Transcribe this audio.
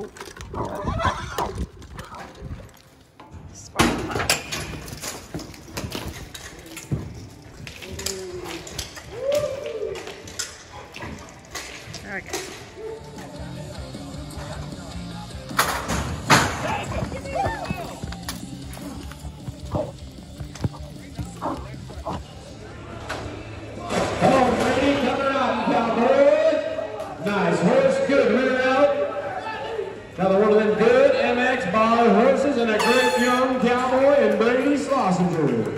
Oh. Spark plug. There we go. Nice horse, good winner out. Another one of them good MX by horses and a great young cowboy in Brady Schlesinger.